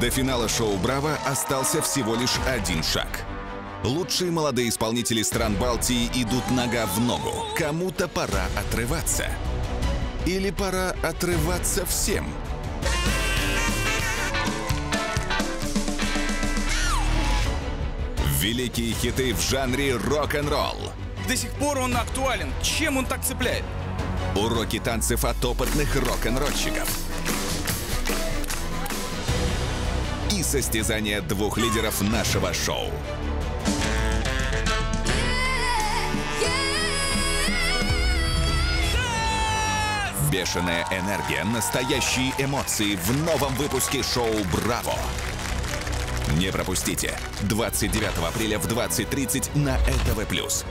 До финала шоу «Браво» остался всего лишь один шаг. Лучшие молодые исполнители стран Балтии идут нога в ногу. Кому-то пора отрываться. Или пора отрываться всем? Великие хиты в жанре рок-н-ролл. До сих пор он актуален. Чем он так цепляет? Уроки танцев от опытных рок-н-ролльщиков. И состязание двух лидеров нашего шоу. Бешеная энергия, настоящие эмоции в новом выпуске шоу «Браво». Не пропустите 29 апреля в 20:30 на ETV+.